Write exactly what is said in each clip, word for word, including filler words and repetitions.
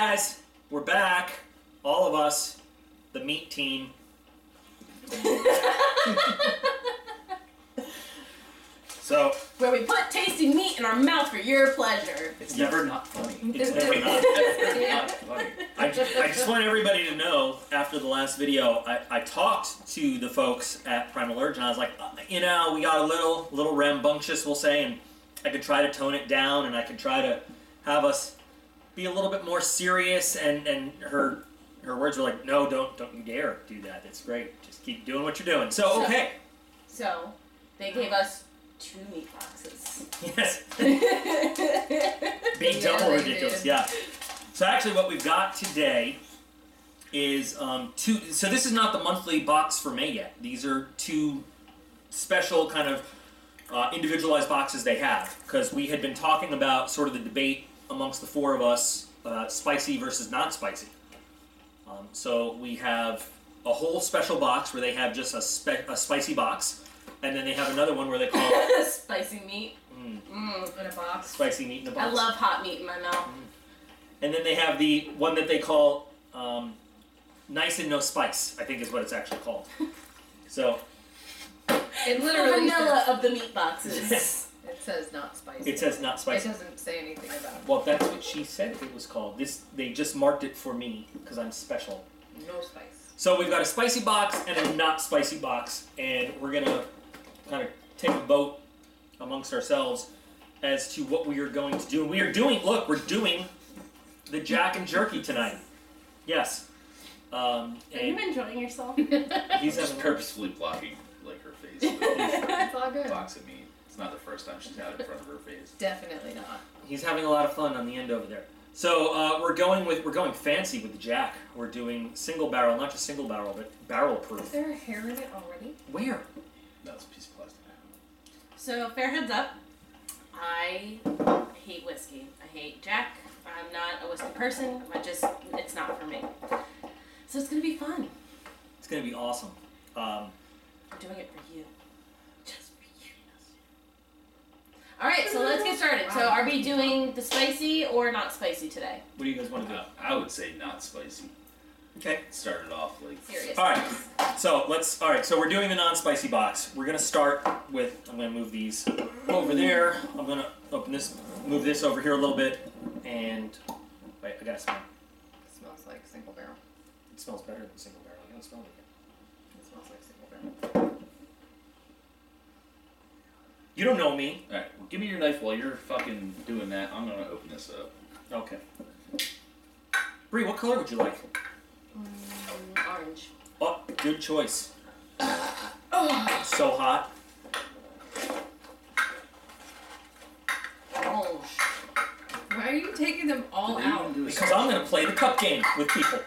guys, we're back. All of us, the meat team. So where we put tasty meat in our mouth for your pleasure. It's never not funny. It's never not, never not funny. I, I just want everybody to know, after the last video, I, I talked to the folks at Primal Urge, and I was like, you know, we got a little, little rambunctious, we'll say, and I could try to tone it down, and I could try to have us be a little bit more serious, and, and her her words were like, no, don't, don't dare do that. It's great. Just keep doing what you're doing. So, okay. So, so they gave us two meat boxes. Yes. Being yeah, double ridiculous, did. yeah. So actually what we've got today is um, two, so this is not the monthly box for May yet. These are two special kind of uh, individualized boxes they have, because we had been talking about sort of the debate amongst the four of us, uh, spicy versus not spicy. Um, so we have a whole special box where they have just a, spe a spicy box. And then they have another one where they call it spicy meat mm. Mm, in a box. Spicy meat in a box. I love hot meat in my mouth. Mm. And then they have the one that they call um, nice and no spice, I think is what it's actually called. So it literally the vanilla says, of the meat boxes. Yes. It says not spicy. It says not spicy. It doesn't say anything about it. Well, that's what she said it was called. This they just marked it for me because I'm special. No spice. So we've got a spicy box and a not spicy box, and we're gonna kind of take a vote amongst ourselves as to what we are going to do. And we are doing, look, we're doing the Jack and Jerky tonight. Yes. Um, are you enjoying yourself? He's just purposefully blocking like her face with it's all good. Box of meat. It's not the first time she's had it in front of her face. Definitely not. He's having a lot of fun on the end over there. So uh, we're going with we're going fancy with the Jack. We're doing single barrel, not just single barrel, but barrel proof. Is there a hair in it already? Where? No, it's a piece of plastic. So, fair heads up, I hate whiskey. I hate Jack. I'm not a whiskey person. I just, it's not for me. So it's going to be fun. It's going to be awesome. Um, I'm doing it for you. Just for you. All right, so let's get started. So are we doing the spicy or not spicy today? What do you guys want to do? Uh, I would say not spicy. Okay. Start it off like serious. All right. So let's. All right. So we're doing the non-spicy box. We're gonna start with. I'm gonna move these over there. I'm gonna open this. Move this over here a little bit. And wait, I gotta smell. It smells like single barrel. It smells better than single barrel. You don't smell it. It smells like single barrel. You don't know me. All right. Well, give me your knife while you're fucking doing that. I'm gonna open this up. Okay. Bree, what color would you like? Mm, orange. Oh, good choice. Oh. So hot. Orange. Why are you taking them all Dude, out? Because I'm going to play the cup game with people.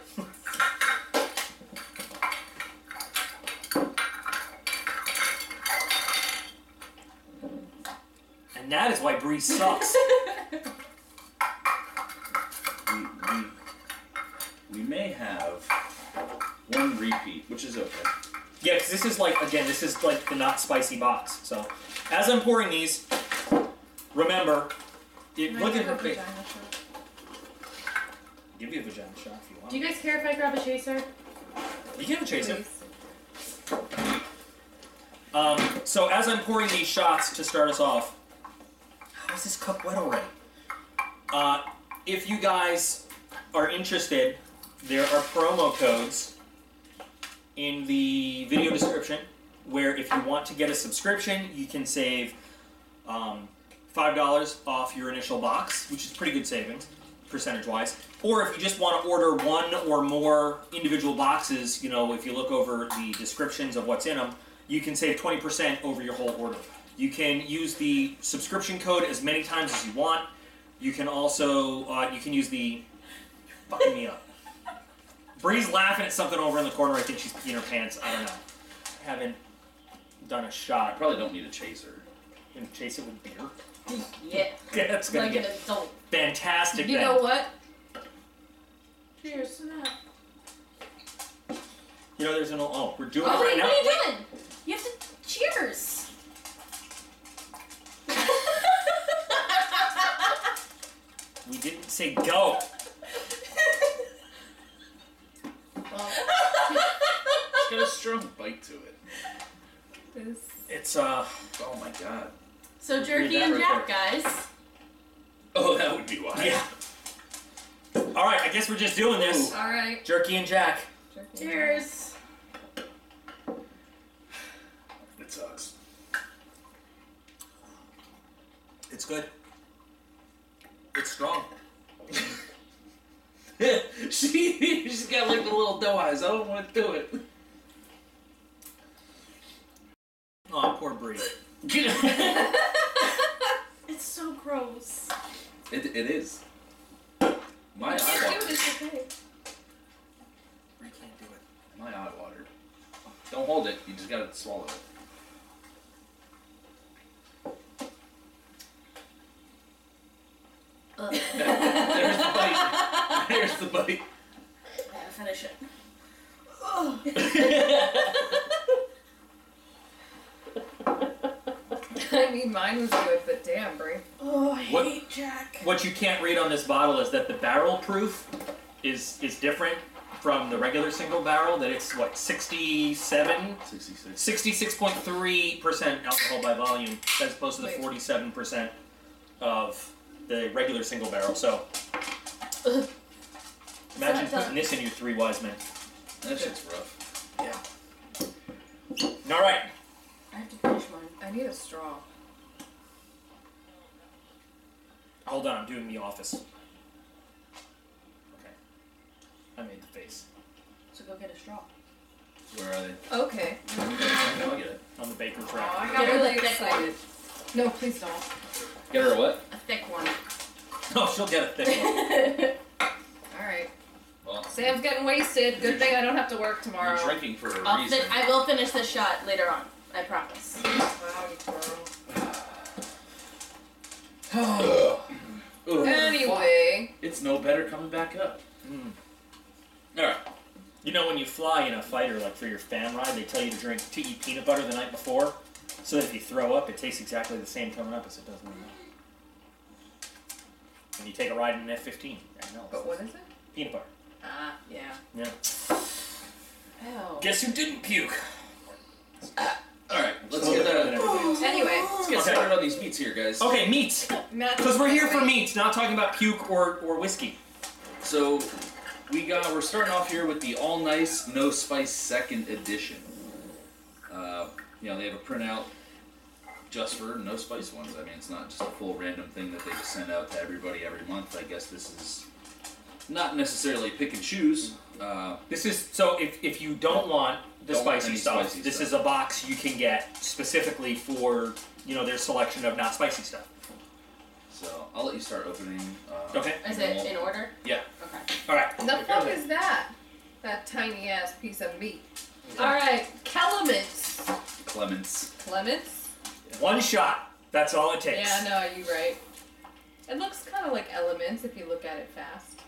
And that is why Bree sucks. we, we We may have one repeat, which is okay. Yeah, because this is like, again, this is like the not spicy box. So, as I'm pouring these, remember, it, look at her face. Give you a vagina shot if you want. Do you guys care if I grab a chaser? You can have a chaser. Um, so, as I'm pouring these shots to start us off, how is this cup wet already? Uh, if you guys are interested, there are promo codes in the video description where if you want to get a subscription, you can save um, five dollars off your initial box, which is pretty good savings, percentage-wise. Or if you just want to order one or more individual boxes, you know, if you look over the descriptions of what's in them, you can save twenty percent over your whole order. You can use the subscription code as many times as you want. You can also, uh, you can use the, fucking me up. Bree's laughing at something over in the corner. I think she's peeing her pants. I don't know. I haven't done a shot. I probably don't need a chaser. You can chase it with beer? Yeah. Yeah, that's gonna like get an adult. Fantastic. You then. know what? Cheers to that. You know, there's an old. Oh, we're doing oh, it right wait, now. What are you doing? You have to. Cheers. We didn't say go. this? It's, uh, oh my god. So jerky and jack, guys. Oh, that would be wild. Yeah. All right, I guess we're just doing this. Ooh. All right. Jerky and jack. Jerky. Cheers. It sucks. It's good. It's strong. she, she's got like the little doe eyes. I don't want to do it. Oh, poor Bree. It's so gross. It, it is. My eye watered. It's okay. Bree can't do it. My eye watered. Don't hold it. You just gotta swallow it. There's the bite. There's the bite. I gotta finish it. Oh. I mean, mine was good, but damn, Brie. Oh, I what, hate Jack. What you can't read on this bottle is that the barrel proof is is different from the regular single barrel. That it's what sixty-seven, sixty-six, sixty-six point three percent alcohol by volume, as opposed to the forty-seven percent of the regular single barrel. So ugh. Imagine so putting this in you three wise men. That shit's rough. Yeah. All right. I have to finish mine. I need a straw. Hold on, I'm doing The Office. Okay. I made the face. So go get a straw. Where are they? Okay. No, I'll get it. On the baker's rack. Oh, I got really excited. No, please don't. Get her a what? A thick one. Oh, she'll get a thick one. Alright. Well, Sam's getting wasted. Good thing I don't have to work tomorrow. You're drinking for a I'll reason. I will finish this shot later on. I promise. Wow, you girl. Anyway. It's no better coming back up. Mm. Alright. You know when you fly in a fighter, like for your fan ride, they tell you to drink to eat peanut butter the night before? So that if you throw up, it tastes exactly the same coming up as it does when you when you take a ride in an F fifteen. But what is it? Peanut butter. Ah, uh, yeah. Yeah. Ew. Guess who didn't puke? Uh, Alright, let's get that out. Anyway, let's get started okay. on these meats here, guys. Okay, meats. Because we're here for meats, not talking about puke or or whiskey. So we got we're starting off here with the All Nice No Spice Second Edition. Uh, you know, they have a printout just for no spice ones. I mean, it's not just a full random thing that they just send out to everybody every month. I guess this is not necessarily pick and choose. Uh, this is so if if you don't want the don't spicy want stuff, spicy this stuff. Is a box you can get specifically for you know their selection of not spicy stuff. So I'll let you start opening. Uh, okay. Is it in order? Yeah. Okay. All right. The okay, fuck is that? That tiny ass piece of meat. Okay. All right, Clements. Clements. Clements. Yeah. One shot. That's all it takes. Yeah, no, you're right. It looks kind of like elements if you look at it fast.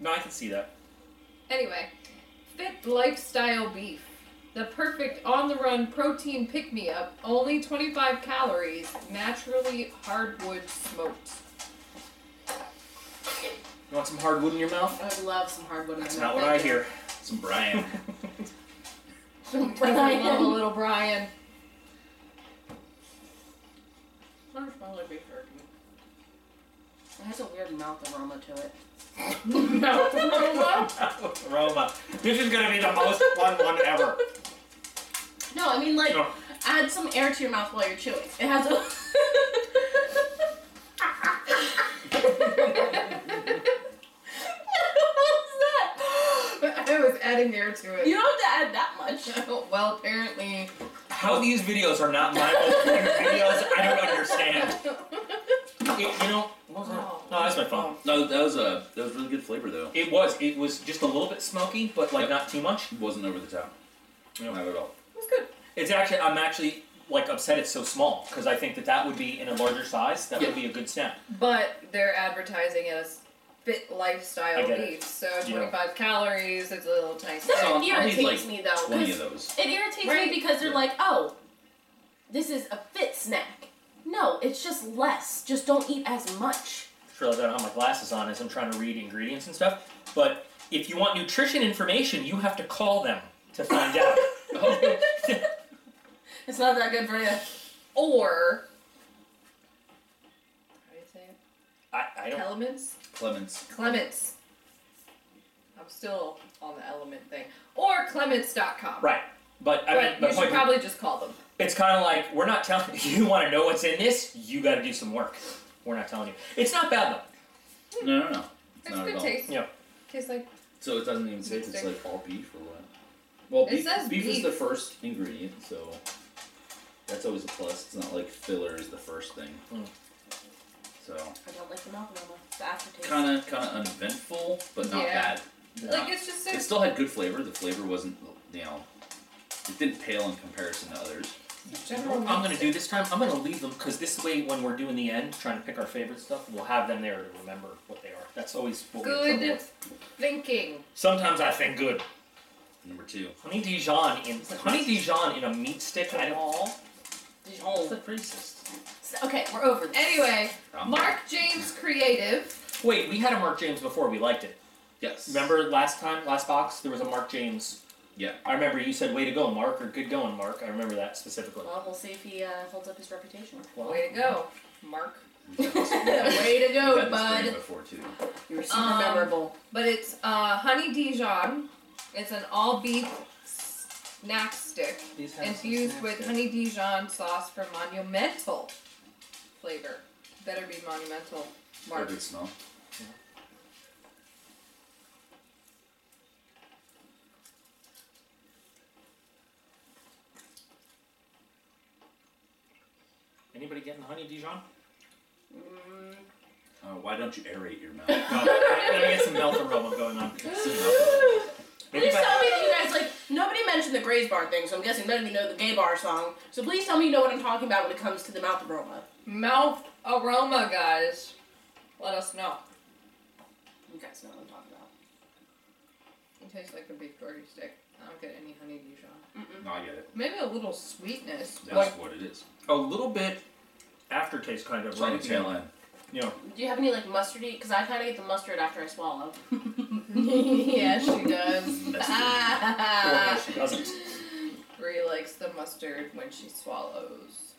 No, I can see that. Anyway, Fit Lifestyle Beef. The perfect on-the-run protein pick-me-up. Only twenty-five calories. Naturally hardwood smoked. You want some hardwood in your mouth? I'd love some hardwood in my mouth. That's not what I hear. Some Brian. Some Brian. I love a little Brian. Marshmallow beef jerky. It has a weird mouth aroma to it. Mouth aroma? Mouth aroma. This is going to be the most fun one ever. No, I mean, like, oh. add some air to your mouth while you're chewing. It has a... What was that? I was adding air to it. You don't have to add that much. Well, apparently... How these videos are not my videos, I don't understand. It, you know... Oh, no, that's my phone. No, that was a that was really good flavor though. It was. It was just a little bit smoky, but like yep. not too much. It wasn't over the top. Yep. Not at all. It was good. It's actually I'm actually like upset it's so small because I think that that would be in a larger size. That yep. would be a good snack. But they're advertising it as Fit Lifestyle Beef, so twenty-five yeah. calories. It's a little tiny. So so it irritates like me though. twenty of those. It irritates right. me because they're yeah. like, oh, this is a fit snack. No, it's just less. Just don't eat as much. I realize I don't have my glasses on as I'm trying to read ingredients and stuff. But if you want nutrition information, you have to call them to find out. Oh. It's not that good for you. Or... how do you say it? I, I don't... Clements? Clements. Clements. I'm still on the element thing. Or Clements dot com. Right. But, I but mean, you but should point probably point, just call them. It's kind of like, we're not telling you, you want to know what's in this, you got to do some work. We're not telling you. It's not bad, though. Mm. No, no, no. It's, it's not good taste. Yeah. Tastes like... So it doesn't even say it's like all beef or what? Well, beef, beef, beef is the first ingredient, so that's always a plus. It's not like filler is the first thing. Mm. So I don't like the milk anymore. The aftertaste. Kind of, kind of uneventful, but not yeah. bad. Like not, it's just so it still had good flavor. The flavor wasn't, you know, it didn't pale in comparison to others. I'm gonna do this time. I'm gonna leave them because this way, when we're doing the end, trying to pick our favorite stuff, we'll have them there to remember what they are. That's always what we're good with. Thinking. Sometimes I think good. Number two. Honey Dijon in honey Dijon in a meat stick at all. Dijon. It's a racist. Okay, we're over this. Anyway, um, Mark James Creative. Wait, we had a Mark James before. We liked it. Yes. Remember last time, last box, there was a Mark James. Yeah. I remember you said, way to go, Mark, or good going, Mark. I remember that specifically. Well, we'll see if he uh, holds up his reputation. Well, way to go, Mark. Way to go, bud. Before, too. You were super um, memorable. But it's uh, honey Dijon. It's an all-beef snack stick infused with honey Dijon sauce for monumental flavor. Better be monumental, Mark. Good smell. Yeah. Anybody getting honey Dijon? Mm. Uh, why don't you aerate your mouth? No, let me get some mouth aroma going on. Please tell me that you guys, like, nobody mentioned the Grays Bar thing, so I'm guessing none of you know the Gay Bar song. So please tell me you know what I'm talking about when it comes to the mouth aroma. Mouth aroma, guys. Let us know. You guys know what I'm talking about. It tastes like a beef jerky stick. I don't get any honey Dijon. Mm-mm. No, I get it. Maybe a little sweetness. That's like, what it is. A little bit aftertaste kind of. Right tail end. You know. Do you have any, like, mustardy? Because I kind of get the mustard after I swallow. Yeah, she does. Ah, she doesn't. Bree likes the mustard when she swallows.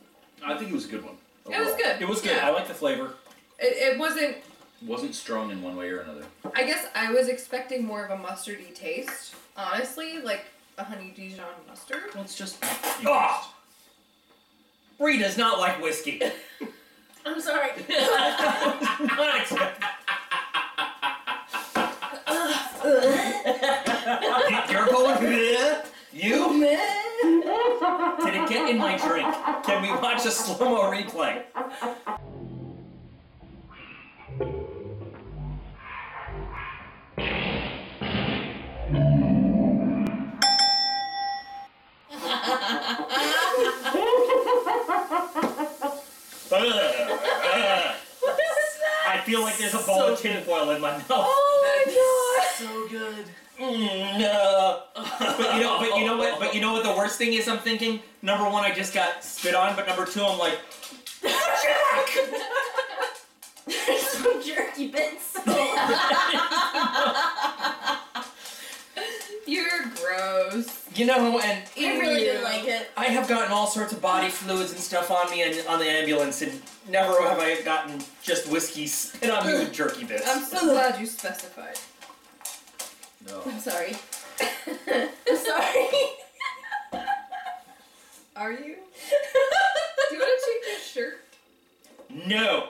I think it was a good one. Overall. It was good. It was good. Yeah. I like the flavor. It, it wasn't... wasn't strong in one way or another. I guess I was expecting more of a mustardy taste. Honestly, like a honey Dijon mustard. Well, it's just... oh! Bree does not like whiskey. I'm sorry. You're going, you? Did it get in my drink? Can we watch a slow-mo replay? I feel like there's a bowl so of tin foil in my mouth. Oh my god! So good. Mm, no. But you know, but you know what? But you know what? The worst thing is, I'm thinking. Number one, I just got spit on. But number two, I'm like, jerk. There's some jerky bits. You're gross. You know, and I really didn't like it. I have gotten all sorts of body fluids and stuff on me and on the ambulance, and never have I gotten just whiskey spit on me with jerky bits. I'm so glad you specified. No. I'm sorry. I'm sorry. Are you? Do you want to change your shirt? No.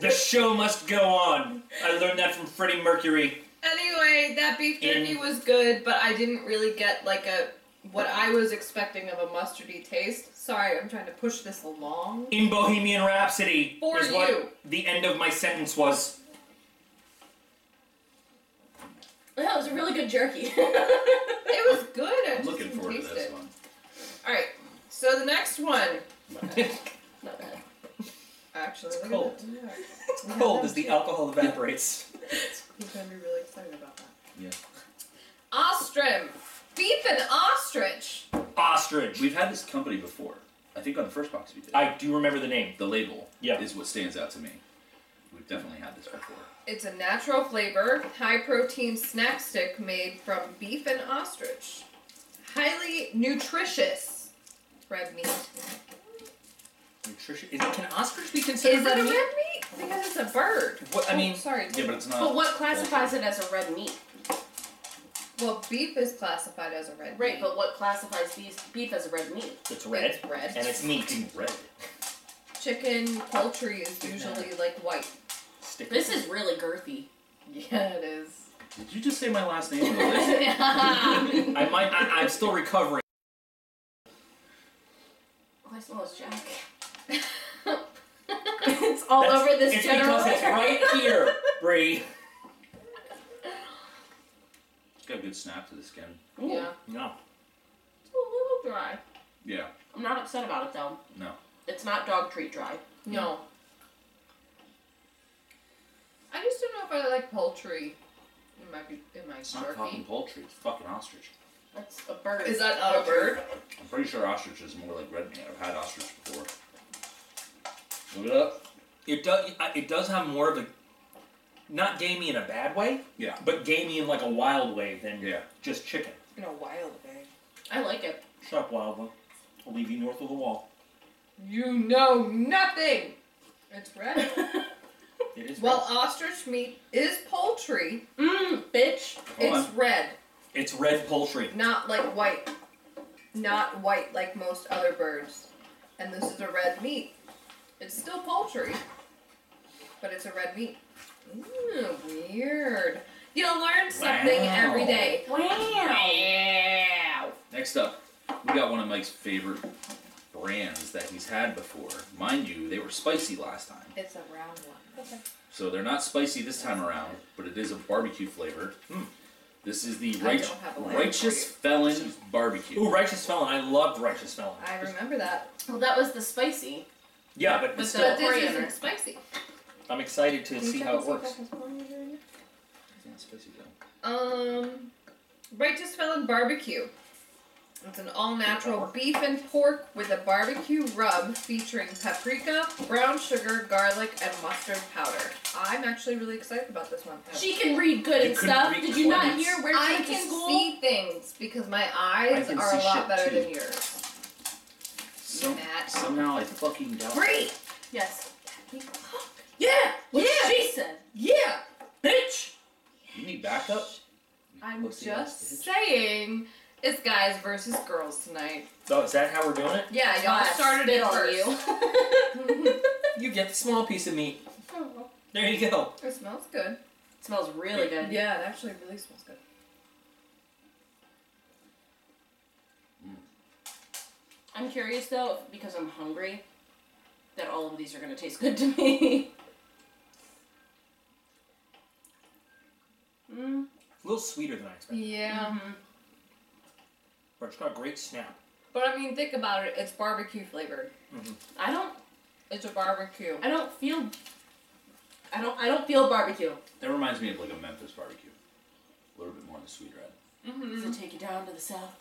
The show must go on. I learned that from Freddie Mercury. Anyway, that beef jerky In. was good, but I didn't really get like a what I was expecting of a mustardy taste. Sorry, I'm trying to push this along. In Bohemian Rhapsody For is you. what the end of my sentence was. Well, it was a really good jerky. It was good. I I'm just looking forward to this it. one. All right, so the next one. Not bad. Not bad. Actually, it's cold. It's cold as the too. alcohol evaporates. He's gonna be really excited about that. Yeah. Ostrim, beef and ostrich. Ostrich. We've had this company before. I think on the first box we did. I do remember the name. The label yeah. is what stands out to me. We've definitely had this before. It's a natural flavor, high protein snack stick made from beef and ostrich. Highly nutritious. red meat. Nutrition. Is, can ostrich be considered is red meat? Is it a red meat? Because it's a bird. What, I mean, oh, sorry. Yeah, but it's not. But what classifies it as a red meat? Well, beef is classified as a red right, meat. Right, but what classifies beef, beef as a red meat? It's red. It's red. And it's meat. It's red. Chicken, poultry is usually like white. Stick this is really girthy. Yeah, it is. Did you just say my last name? I might. I, I'm still recovering. Oh, I smell his jack. It's all That's, over this it's general. It's because it's right here, Bree. Got a good snap to the skin. Ooh. Yeah. No. It's a little dry. Yeah. I'm not upset about it though. No. It's not dog treat dry. No. no. I just don't know if I like poultry. It might be. It might. It's not fucking poultry. It's fucking ostrich. That's a bird. Is that not a bird? I'm pretty sure ostrich is more like red meat. I've had ostrich before. Look it up. It does. It does have more of a. Not gamey in a bad way, yeah, but gamey in like a wild way than yeah. just chicken. In a wild way. I like it. Shut up, wild one. I'll leave you north of the wall. You know nothing! It's red. It is well, red. Ostrich meat is poultry. Mmm, bitch. Hold it's on. Red. It's red poultry. Not like white. Not white like most other birds. And this is a red meat. It's still poultry, but it's a red meat. Ooh, weird. You'll learn something wow. every day. Wow. wow. Next up, we got one of Mike's favorite brands that he's had before. Mind you, they were spicy last time. It's a round one. Okay. So they're not spicy this time around, but it is a barbecue flavor. Mm. This is the right, Righteous Felon Barbecue. Ooh, Righteous Felon. I loved Righteous Felon. I remember that. Well, that was the spicy. Yeah, but, but it's still this isn't spicy. I'm excited to see how it works. It's not spicy though. Um, Righteous Felon Barbecue. It's an all-natural beef and pork with a barbecue rub featuring paprika, brown sugar, garlic, and mustard powder. I'm actually really excited about this one. She can read good and stuff. Did you not hear where she went to school? I can see things because my eyes are a lot better than yours. Matt. Somehow I fucking don't. Bree! Yes. Yeah! What yeah. she said! Yeah! Bitch! You need backup? I'm Pussy just saying, it's guys versus girls tonight. Oh, is that how we're doing it? Yeah, y'all started it for you. You get the small piece of meat. Oh. There you go. It smells good. It smells really yeah. good. Yeah, it actually really smells good. Mm. I'm curious though, because I'm hungry, that all of these are going to taste good to me. Mm. A little sweeter than I expected. Yeah. Mm-hmm. But it's got a great snap. But I mean, think about it. It's barbecue flavored. Mm-hmm. I don't. It's a barbecue. I don't feel. I don't. I don't feel barbecue. That reminds me of like a Memphis barbecue. A little bit more on the sweet red. Mm-hmm. Does it take you down to the south?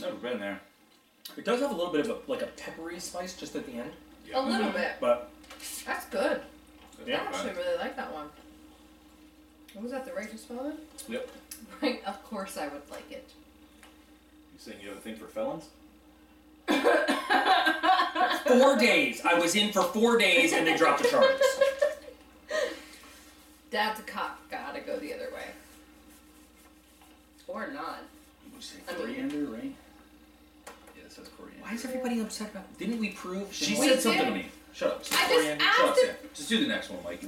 Never been there. It does have a little bit of a, like a peppery spice just at the end. Yeah. A little mm-hmm. bit. But that's good. That's yeah. I actually really like that one. What was that, the Righteous Felon? Yep. Right, of course I would like it. You saying you have a thing for felons? Four days. I was in for four days and they dropped the charges. Dad's a cop. Gotta go the other way. Or not. You say coriander, I mean, right? Yeah, it says coriander. Why is everybody upset about it? Didn't we prove? She said did? something to me. Shut up. I just asked Shut up, Sam. Just do the next one, Mike.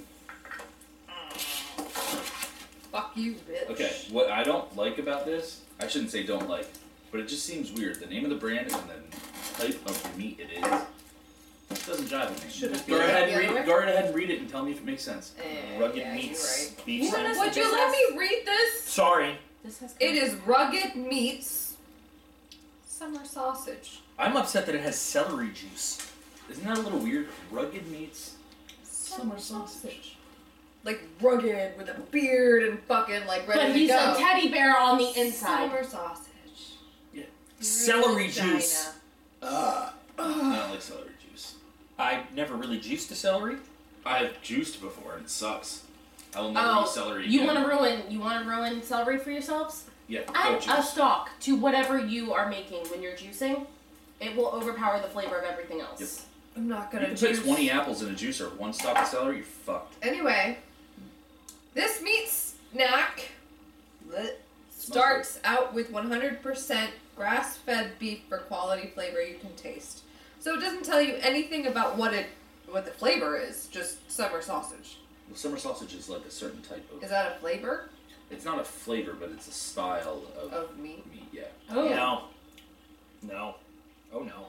Fuck you, bitch. Okay, what I don't like about this, I shouldn't say don't like, but it just seems weird. The name of the brand and the type of meat it is, it doesn't jive with me. Should go ahead, and read, go ahead and read it and tell me if it makes sense. Uh, Rugged yeah, Meats. Right. Beef sandwich. Would you let me read this? Sorry. This has it is Rugged Meats Summer Sausage. I'm upset that it has celery juice. Isn't that a little weird? Rugged Meats Summer, summer Sausage. sausage. Like rugged with a beard and fucking like ready but to go. But he's a teddy bear on the inside. Summer sausage. Yeah. You're celery juice. Uh, I don't like celery juice. I never really juiced a celery. I have juiced before and it sucks. I will never oh, eat celery again. You want to ruin? You want to ruin celery for yourselves? Yeah. Add a stalk to whatever you are making when you're juicing. It will overpower the flavor of everything else. Yep. I'm not gonna. You can put twenty apples in a juicer, one stalk of celery, you're fucked. Anyway, this meat snack bleh, starts out with one hundred percent grass-fed beef for quality flavor you can taste. So it doesn't tell you anything about what it, what the flavor is. Just summer sausage. Well, summer sausage is like a certain type of. Is that a flavor? It's not a flavor, but it's a style of, of meat. meat. Yeah. Oh no. No. Oh no.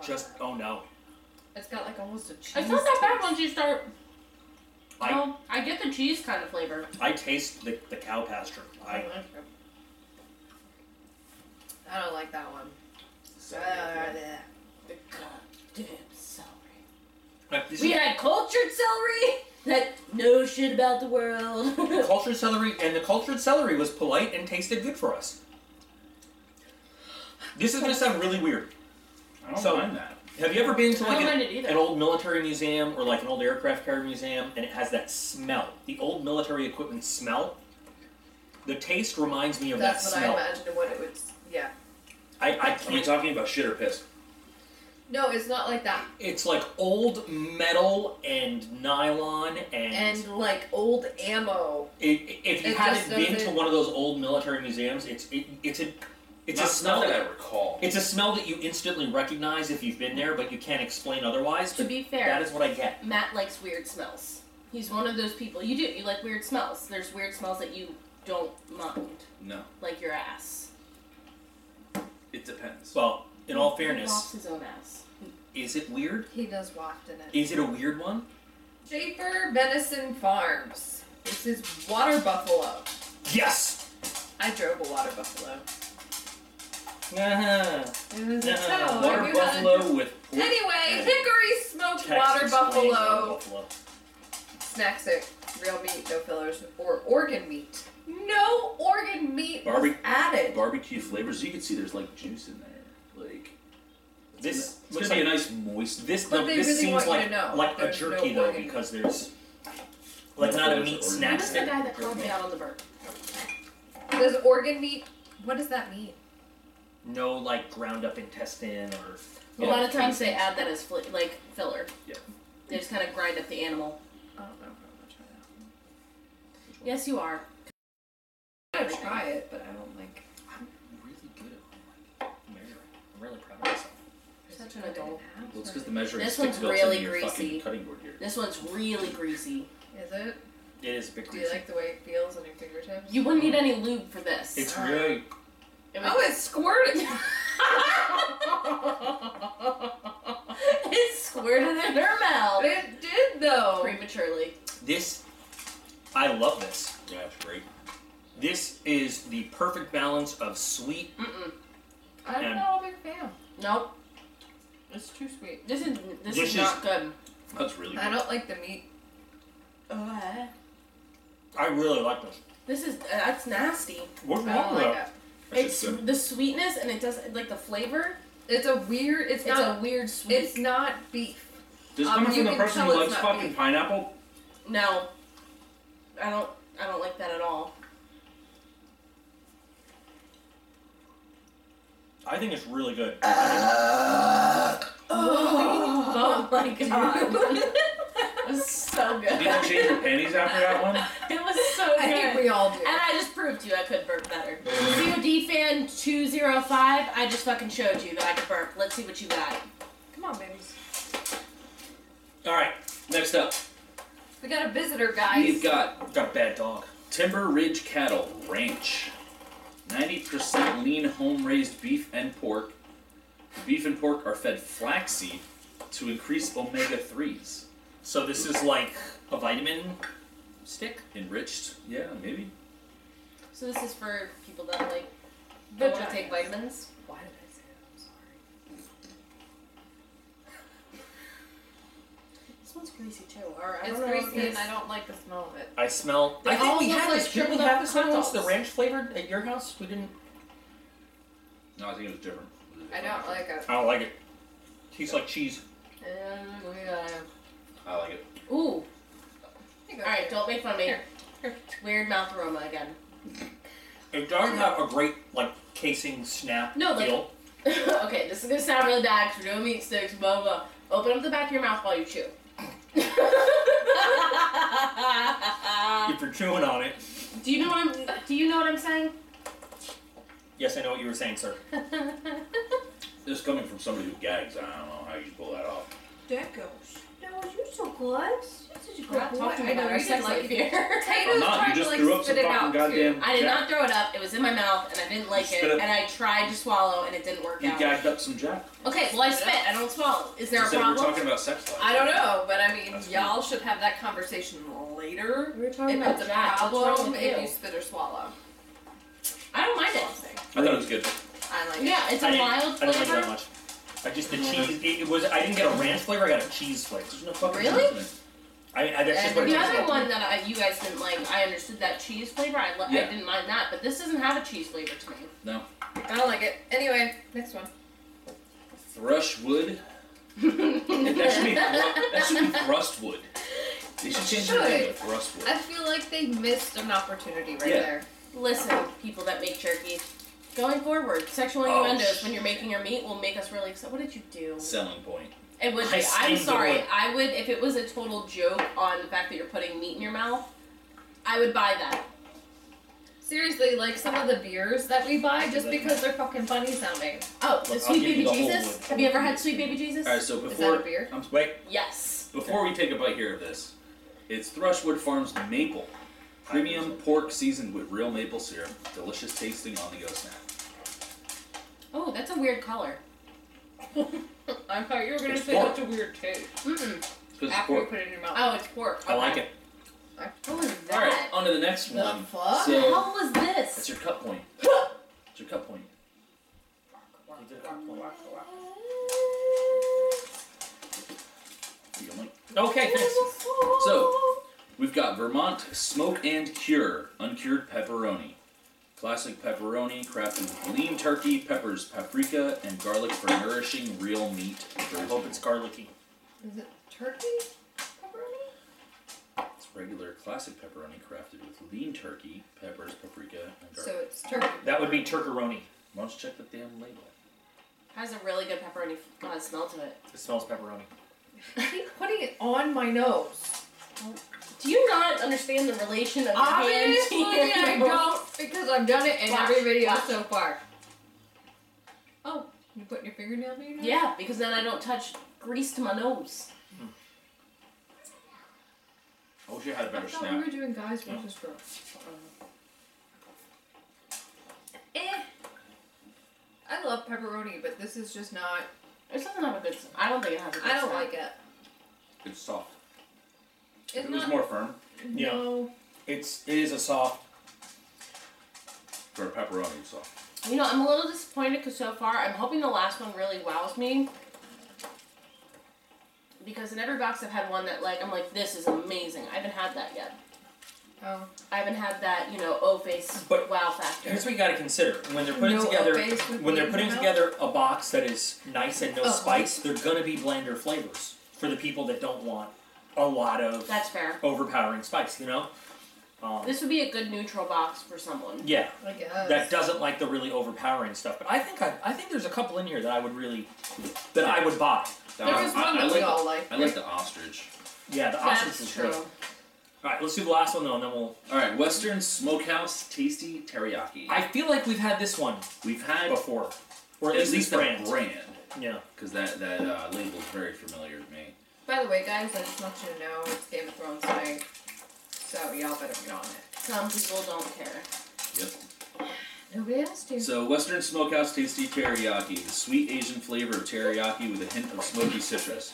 Just, oh no. It's got like almost a cheese. It's not that bad once you start. I, no, I get the cheese kind of flavor. I taste the, the cow pasture. I, I don't like that one. Sorry, uh, the, the goddamn celery. We had cultured celery that knows shit about the world. Cultured celery, and the cultured celery was polite and tasted good for us. This is going to sound really weird. I don't so, mind that. Have you ever been to like an, an old military museum or like an old aircraft carrier museum and it has that smell? The old military equipment smell? The taste reminds me of That's that smell. That's what I imagined what it would, yeah. I, I can't. Are you talking about shit or piss? No, it's not like that. It's like old metal and nylon and... And like old ammo. It, if you it haven't been doesn't... to one of those old military museums, it's it, it's a... It's not, a smell not that I recall. It's a smell that you instantly recognize if you've been there, but you can't explain otherwise. To be fair, that is what I get. Matt likes weird smells. He's one of those people. You do. You like weird smells. There's weird smells that you don't mind. No. Like your ass. It depends. Well, in he, all fairness, he wafts his own ass. Is it weird? He does waft in it. Is it a weird one? Japer Venison Farms. This is water buffalo. Yes. I drove a water buffalo. Uh-huh. It uh-huh. So, water buffalo had... with pork. Anyway, hickory smoked Texas water buffalo. buffalo. Snacks that real meat, no fillers, or organ meat. No organ meat Barbe- added. Barbecue flavors. You can see there's like juice in there. Like this it's looks gonna like be a nice moist. This but no, this really seems like like a jerky no though because there's like no, not a meat snack. Who's the guy that called me out on the burp? Does organ meat? What does that mean? No, like ground up intestine or. A lot know, of times they add that as fl- like filler. Yeah. They just kind of grind up the animal. I don't know if I'm gonna try that. Yes, you are. I'm gonna try it, but I don't like. I'm really good at like measuring. I'm really proud of myself. You're such an adult. Well, it's because the measuring this stick one's really your greasy. Cutting board here. This one's really greasy. Is it? It is a bit greasy. Do you like the way it feels on your fingertips? You wouldn't need any lube for this. It's uh, really. It was, oh, it squirted! It squirted in her mouth. It did, though. Prematurely. This, I love this. Yeah, it's great. This is the perfect balance of sweet. Mm-mm. I'm not a big fan. Nope. It's too sweet. This is this, this is, is not good. That's really good. I don't like the meat. Uh, I really like this. This is, uh, that's nasty. What's wrong with that? It's the sweetness and it doesn't like the flavor. It's a weird. It's, it's not a weird sweet. It's not beef. This um, comes from the person who likes fucking beef. Pineapple. No, I don't. I don't like that at all. I think it's really good. Uh, oh, oh my god! It was so good. Did you change your panties after that one? It was so good. I think we all do. And I just proved to you I could burp better. C O D fan two oh five, I just fucking showed you that I could burp. Let's see what you got. Come on, babies. All right, next up. We got a visitor, guys. We've got, we've got a bad dog. Timber Ridge Cattle Ranch. ninety percent lean home-raised beef and pork. The beef and pork are fed flaxseed to increase omega threes. So this is like a vitamin stick? Enriched? Yeah, maybe. So this is for people that like don't want to take vitamins? Why did I say that? I'm sorry. This one's greasy too. Or I it's don't greasy know and I don't like the smell of it. I smell... They I think we had like this. Did we have this hot sauce? The ranch flavored at your house? We didn't... No, I think it was different. It was different. I don't like it. I don't like it. Tastes yeah. like cheese. And we got... I like it. Ooh. Alright, don't make fun of me. Here. Here. Weird mouth aroma again. It doesn't have a great, like, casing snap no, like, feel. Okay, this is gonna sound really bad because we don't eat sticks, blah, blah. Open up the back of your mouth while you chew. If you're chewing on it. Do you know what I'm, do you know what I'm saying? Yes, I know what you were saying, sir. This is coming from somebody who gags. I don't know how you pull that off. That goes. No, you're so good. You're such a good not boy. Talking I about our sex life here. I'm not. You just like threw up some fucking goddamn. Too. I did jack. Not throw it up. It was in my mouth, and I didn't like it, it. And I tried to swallow, and it didn't work you out. You gagged up some jack. Okay, well I spit. I don't swallow. Is there you a problem? We're talking about sex life. I don't know, but I mean, y'all should have that conversation later. We were talking about the problem if you. you spit or swallow. I don't mind it. I thought it was good. I like it. Yeah, it's a mild flavor. I don't like it that much. I just the cheese. It, it was. I didn't get a ranch flavor. I got a cheese flavor. There's no fucking really. I, I, that's just what the it other like. One that I, you guys didn't like, I understood that cheese flavor. I, yeah. I didn't mind that, but this doesn't have a cheese flavor to me. No. I don't like it. Anyway, next one. Thrushwood. that should be that should be Thrustwood. They should change the name to Thrustwood. I feel like they missed an opportunity right yeah. there. Listen, people that make jerky. Going forward, sexual innuendos oh, when you're making your meat will make us really excited. What did you do? Selling point. It would be. I'm sorry. I would, if it was a total joke on the fact that you're putting meat in your mouth, I would buy that. Seriously, like some of the beers that we buy just because they're fucking funny sounding. Oh, the Look, Sweet Baby Jesus? Have you ever had Sweet Baby Jesus? Alright, so before. Is that a beer? I'm, wait. Yes. Before we take a bite here of this, it's Thrushwood Farms Maple. Premium pork seasoned with real maple syrup. Delicious tasting on the go snack. Oh, that's a weird color. I thought you were going to say pork. That's a weird taste. Mm-mm. It's After pork. You put it in your mouth. Oh, it's pork. Okay. I like it. What was that? All right, on to the next the one. Fuck? So, what the hell was this? That's your cut point. That's your cut point. That's your cut point. Okay, thanks. So, we've got Vermont Smoke and Cure, uncured pepperoni. Classic pepperoni crafted with lean turkey, peppers, paprika, and garlic for nourishing real meat. I hope it's garlicky. Is it turkey pepperoni? It's regular classic pepperoni crafted with lean turkey, peppers, paprika, and garlic. So it's turkey. That would be turkeroni. Why don't you check the damn label? It has a really good pepperoni uh, smell to it. It smells pepperoni. I keep putting it on my nose. Do you not understand the relation of your hand to your nose? Obviously, I don't, because I've done it in watch, every video watch. so far. Oh, you putting your fingernail in your nose? Yeah, because then I don't touch grease to my nose. Hmm. I wish you had a better I thought snap. We were doing guys versus no. girls. Uh, eh. I love pepperoni, but this is just not. It doesn't have a good. I don't think it has a good. I don't snap. like it. It's soft. If it's it was not, more firm. Yeah. No. It's it is a soft. For a pepperoni soft. You know, I'm a little disappointed because so far I'm hoping the last one really wows me. Because in every box I've had one that like I'm like, this is amazing. I haven't had that yet. Oh. I haven't had that, you know, O face but wow factor. Here's what you gotta consider. When they're putting no together when they're putting together a box that is nice and no oh. spice, they're gonna be blander flavors for the people that don't want a lot of that's fair. Overpowering spice, you know? Um, this would be a good neutral box for someone. Yeah. I guess. That doesn't like the really overpowering stuff. But I think I, I think there's a couple in here that I would really, that yeah. I would buy. There was one that we all like. I like the ostrich. Yeah, the that's ostrich is true. Good. All right, let's do the last one though, and then we'll... All right, Western Smokehouse Tasty Teriyaki. I feel like we've had this one. We've had... Before. Or at, at least, least the brand. brand. Yeah. Because that, that uh, label is very familiar to me. By the way, guys, I just want you to know it's Game of Thrones night, so y'all better get on it. Some people don't care. Yep. Nobody asked you. So, Western Smokehouse Tasty Teriyaki, the sweet Asian flavor of teriyaki with a hint of smoky citrus.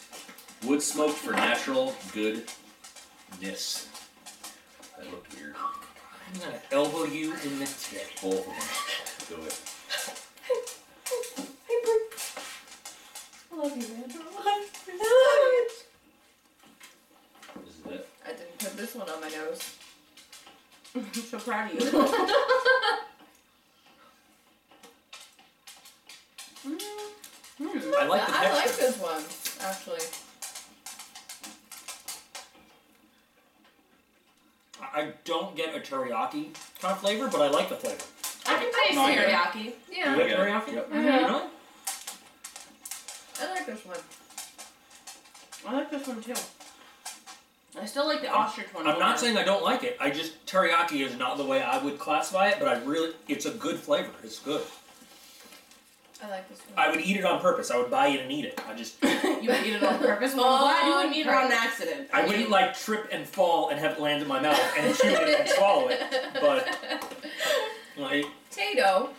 Wood smoked for natural goodness. That looked weird. I'm gonna elbow you in the tip. Both of them. Do it. I love you, man. I love you. I didn't put this one on my nose. I'm so proud of you. I like the texture. I like this one, actually. I don't get a teriyaki kind of flavor, but I like the flavor. I can taste teriyaki. Yeah. You like teriyaki? Yep. Mm-hmm. Really? I like this one. I like this one too. I still like the ostrich one. I'm not saying I don't like it. I just, teriyaki is not the way I would classify it, but I really, it's a good flavor. It's good. I like this one. I would eat it on purpose. I would buy it and eat it. I just. You would eat it on purpose? Well, why do you eat it on accident? I wouldn't like trip and fall and have it land in my mouth and chew it and swallow it. But, like. Tato.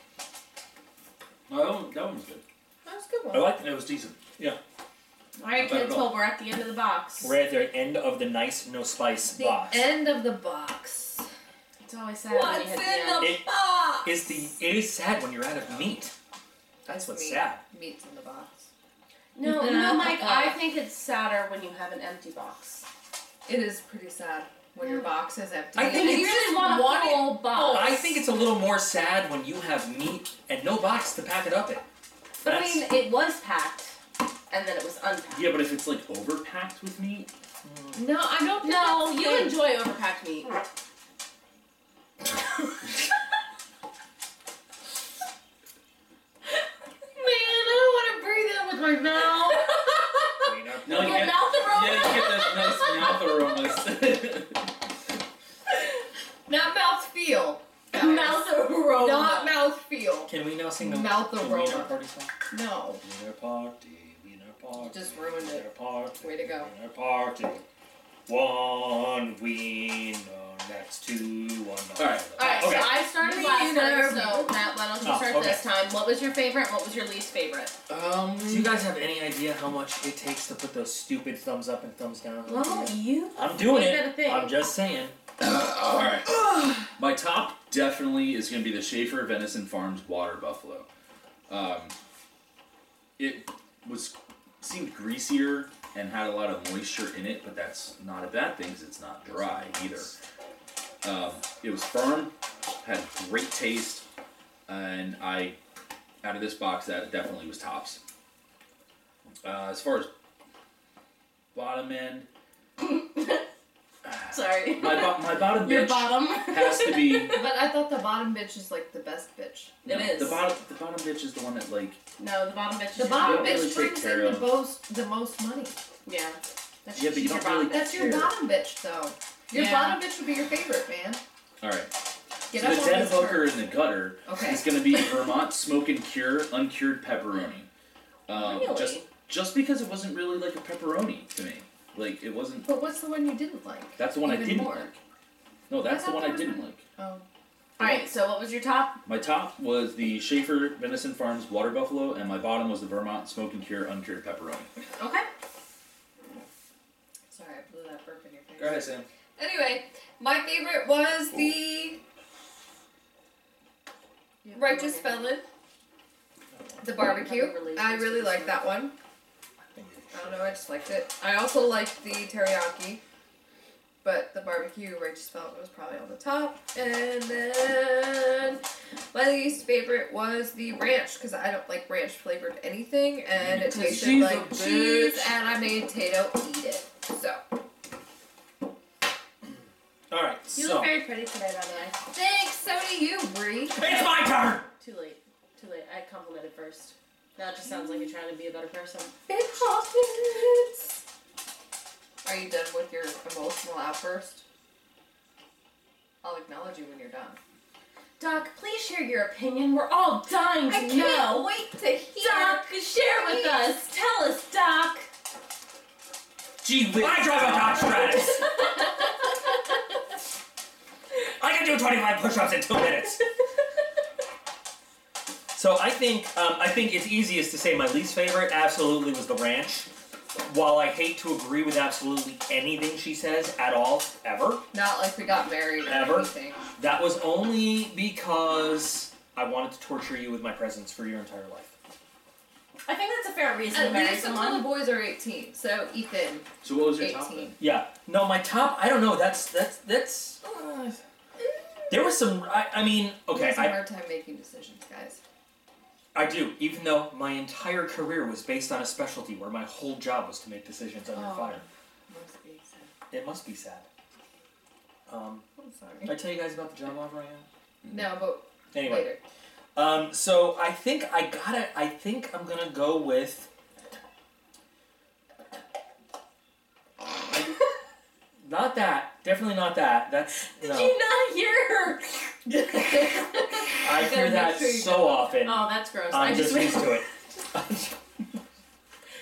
No, that one's good. That was a good one. I liked it. It was decent. Yeah. All right, kids, well, we're at the end of the box. We're at the end of the nice, no spice the box. The end of the box. It's always sad What's when you hit in the, the end. box? It is, the, it is sad when you're out of meat. That's what's meat. sad. Meat's in the box. No, no, Mike, I think it's sadder when you have an empty box. It is pretty sad when your box is empty. I think you really want a full box. I think it's a little more sad when you have meat and no box to pack it up in. But That's, I mean, it was packed. And then it was unpacked. Yeah, but if it's like overpacked with meat? Mm. No, I don't think No, you good. enjoy overpacked meat. Man, I don't want to breathe in with my mouth. No, you get mouth aroma. Yeah, you get those nice mouth aromas. Not mouth feel. Mouth aroma. Not mouth feel. Can we now sing the mouth aroma the party song? No. Dinner party. Party, just ruined it. Party, Way to go. Party. One wiener next to one. Alright, Alright. Okay. So I started wiener. last time, so Matt, why don't you oh, start okay. this time? What was your favorite? What was your least favorite? Um, Do you guys have any idea how much it takes to put those stupid thumbs up and thumbs down? Well, you I'm doing it. I'm just saying. Uh, Alright. My top definitely is going to be the Schaefer Venison Farms Water Buffalo. Um, it was... seemed greasier and had a lot of moisture in it, but that's not a bad thing because it's not dry either. Um, it was firm, had great taste, and I, out of this box, that definitely was tops. Uh, as far as bottom end, sorry, my, bo my bottom Your bitch bottom. has to be. But I thought the bottom bitch is like the best bitch. No, it is. The bottom, the bottom bitch is the one that like. No, the bottom bitch. The bottom bitch really brings in the most, the most money. Yeah. That's yeah, but you don't really. That's care. your bottom bitch, though. Your yeah. bottom bitch would be your favorite, man. All right. Get so up the dead hooker in the gutter okay. is going to be Vermont Smoke and Cure uncured pepperoni. Um, really? Just just because it wasn't really like a pepperoni to me. Like, it wasn't... But what's the one you didn't like? That's the one Even I didn't more. like. No, that's the one I didn't one. like. Oh. Alright, so what was your top? My top was the Schaefer Venison Farms Water Buffalo, and my bottom was the Vermont Smoke and Cure Uncured Pepperoni. Okay. Sorry, I blew that burp in your face. Go ahead, Sam. Anyway, my favorite was the... Yep, Righteous Felon. The barbecue. I really like that one. I don't know, I just liked it. I also liked the teriyaki, but the barbecue Righteous Felon was probably on the top. And then my least favorite was the ranch, because I don't like ranch flavored anything, and it tasted like cheese, and I made Tato eat it. So. Alright, so. You look very pretty today, by the way. Thanks, so do you, Bree. It's my turn! Too late. Too late. I complimented first. Now it just sounds like you're trying to be a better person. Big pockets! Are you done with your emotional outburst? I'll acknowledge you when you're done. Doc, please share your opinion. We're all dying to know. I can't wait to hear. Doc, share with us. Tell us, Doc. Gee whiz. I drive a Dodge Stratus. I can do twenty-five push-ups in two minutes. So I think um, I think it's easiest to say my least favorite absolutely was the ranch. While I hate to agree with absolutely anything she says at all, ever. Not like we got married or ever. anything. That was only because I wanted to torture you with my presence for your entire life. I think that's a fair reason to marry someone. At least until the boys are eighteen, so Ethan. So what was your top then? Yeah. No, my top, I don't know, that's, that's, that's... Uh, there was some, I, I mean, okay. It's a hard time making decisions, guys. I do, even though my entire career was based on a specialty where my whole job was to make decisions under oh, fire. It must be sad. It must be sad. Um, I'm sorry. Did I tell you guys about the job offer I had? No, but anyway. Later. Um, so I think I gotta, I think I'm gonna go with Not that. Definitely not that. That's Did no. you not hear her? I hear that sure so often. Oh, that's gross. I'm I just went... used to it.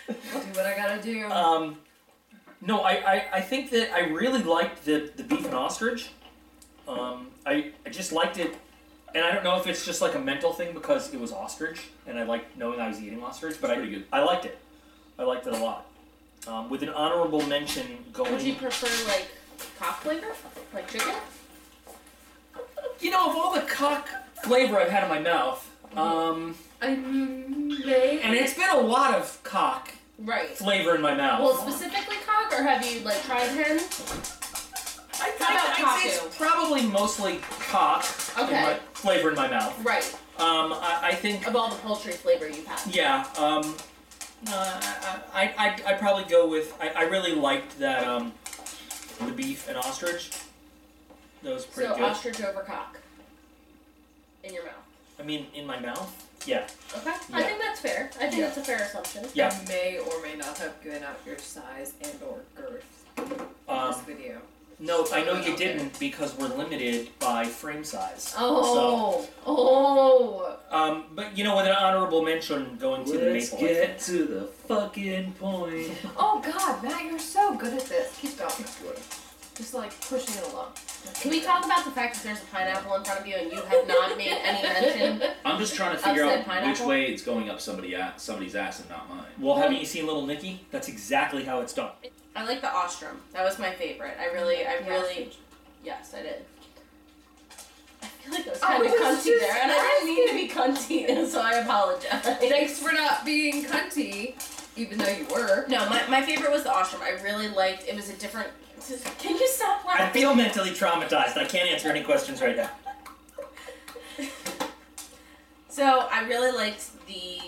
Do what I gotta do. Um, no, I, I, I think that I really liked the, the beef and ostrich. Um, I, I just liked it. And I don't know if it's just like a mental thing because it was ostrich, and I liked knowing I was eating ostrich, but I, good. I liked it. I liked it a lot. Um, with an honorable mention going... Would you prefer, like, cock flavor? Like chicken? You know, of all the cock flavor I've had in my mouth, um... I mean, maybe. And it's been a lot of cock right. flavor in my mouth. Well, specifically cock, or have you, like, tried hen? I think it's, it's probably mostly cock okay. in my, flavor in my mouth. Right. Um, I, I think... Of all the poultry flavor you've had. Yeah, um... Uh, I I I probably go with I, I really liked that um the beef and ostrich. That was pretty so good. So ostrich over cock. In your mouth. I mean, in my mouth. Yeah. Okay. Yeah. I think that's fair. I think yeah. that's a fair assumption. Yeah. You may or may not have given out your size and or girth in um, this video. No, so I know you didn't there. because we're limited by frame size. Oh, so, oh. Um, but you know, with an honorable mention going to Let's the maple. Let's get to the fucking point. Oh God, Matt, you're so good at this. Keep going. Just like pushing it along. Can we talk about the fact that there's a pineapple in front of you and you have not made any mention? I'm just trying to figure out pineapple? which way it's going up somebody ass, somebody's ass and not mine. Well, haven't you seen Little Nicky? That's exactly how it's done. I like the Ostrim. That was my favorite. I really, I yes. really, yes, I did. I feel like I was kind I of cunty there, and I didn't need to be cunty, and so I apologize. Thanks for not being cunty, even though you were. No, my, my favorite was the Ostrim. I really liked, it was a different, can you stop laughing? I feel mentally traumatized. I can't answer any questions right now. So, I really liked the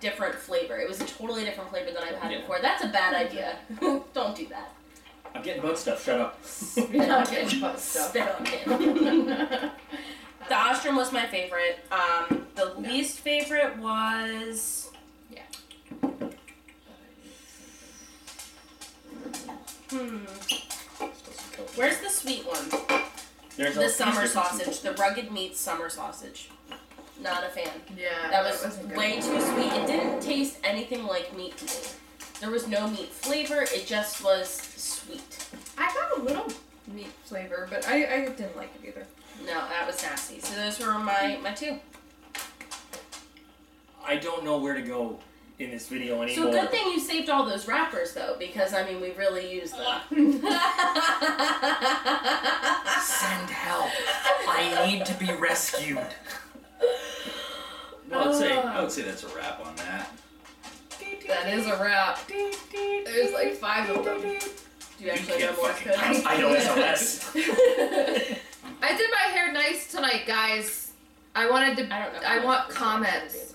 different flavor. It was a totally different flavor than I've had yeah. before. That's a bad idea. Don't do that. I'm getting bug stuff. Shut up. I'm getting bug stuff. Spit on it. The Ostrim was my favorite. Um, the no. least favorite was... Yeah. Hmm. Where's the sweet one? There's the summer sausage. The Rugged Meats summer sausage. Not a fan. Yeah. That was, that was way too sweet. It didn't taste anything like meat to me. There was no meat flavor. It just was sweet. I got a little meat flavor, but I, I didn't like it either. No, that was nasty. So those were my, my two. I don't know where to go in this video anymore. So good thing you saved all those wrappers, though, because, I mean, we really used them. Send help. I need to be rescued. Well, I'd say, I would say that's a wrap on that. That is a wrap. There's like five of them. Do you actually have more? I know it's a mess. I did my hair nice tonight, guys. I wanted to. I don't know. I want comments.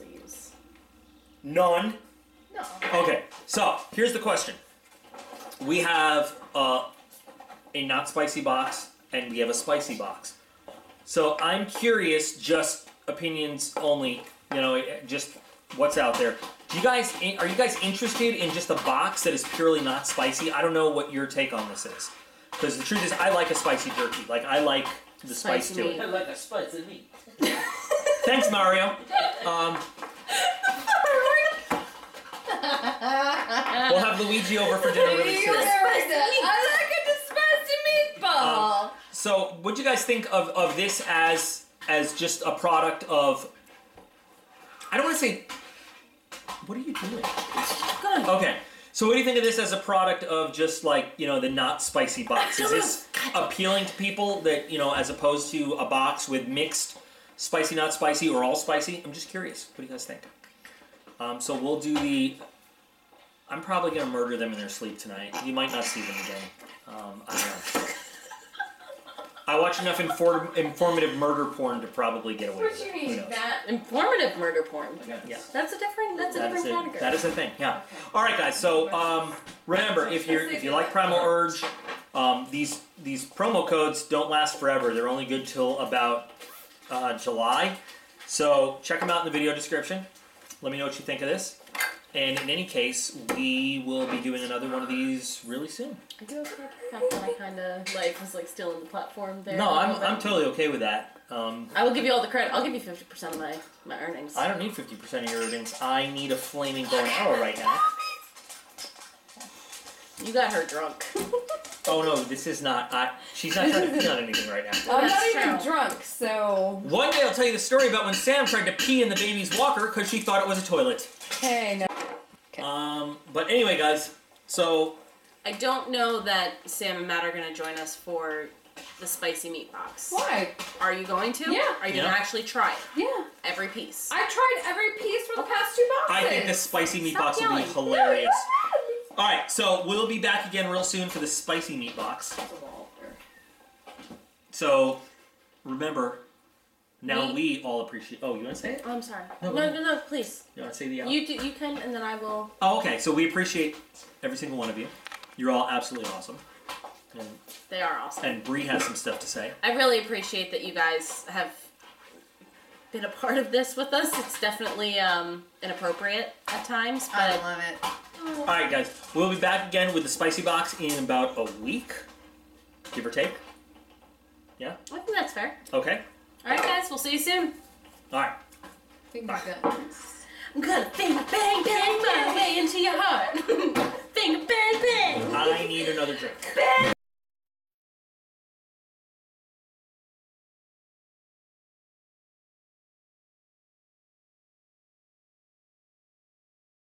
None? No. Okay, so here's the question. We have uh, a not spicy box and we have a spicy box. So I'm curious, just opinions only. You know, just what's out there. Do you guys, are you guys interested in just a box that is purely not spicy? I don't know what your take on this is. Because the truth is, I like a spicy jerky. Like, I like the spice, spice to meat. it. I like a spicy meat. Thanks, Mario. Um, we'll have Luigi over for dinner really soon. I like a spicy meatball. Um, so, what do you guys think of, of this as as just a product of... I don't want to say, what are you doing? Good. Okay, so what do you think of this as a product of just like, you know, the not spicy box? Is this appealing to people that, you know, as opposed to a box with mixed spicy, not spicy, or all spicy? I'm just curious. What do you guys think? Um, so we'll do the, I'm probably going to murder them in their sleep tonight. You might not see them again. Um, I don't know. I watch enough inform informative murder porn to probably get away with it. What do you mean? That informative murder porn. Yeah. That's a different. That's a that different a, category. That is a thing. Yeah. Okay. All right, guys. So um, remember, if you if you like Primal Urge, um, these these promo codes don't last forever. They're only good till about uh, July. So check them out in the video description. Let me know what you think of this, And in any case, we will be doing another one of these really soon. I do appreciate the fact that I kind of like was like still in the platform there. No, I'm I'm totally okay with that. Um, I will give you all the credit. I'll give you fifty percent of my my earnings. I don't need fifty percent of your earnings. I need a flaming bow and arrow right now. You got her drunk. Oh no, this is not. I, she's not trying to pee on anything right now. I'm not even drunk, so. One day I'll tell you the story about when Sam tried to pee in the baby's walker because she thought it was a toilet. Hey, no. Okay. Um, but anyway, guys, so. I don't know that Sam and Matt are going to join us for the spicy meat box. Why? Are you going to? Yeah. Are you yeah. going to actually try it? Yeah. Every piece. I tried every piece for the past two boxes. I think the spicy meat Stop box yelling. Would be hilarious. No, all right, so we'll be back again real soon for the spicy meat box. So, remember, now meat. We all appreciate. Oh, you want to say it? I'm sorry. No, no, no, no, please. You want to say the out? You do, you can, and then I will. Oh, okay. So we appreciate every single one of you. You're all absolutely awesome. And, they are awesome. And Bree has some stuff to say. I really appreciate that you guys have been a part of this with us. It's definitely um, inappropriate at times, but I love it. All right, guys. We'll be back again with the spicy box in about a week, give or take. Yeah? I think that's fair. Okay. All right, guys. We'll see you soon. All right. Finger guns. I'm gonna finger bang bang my way into your heart. Finger bang bang. I need another drink.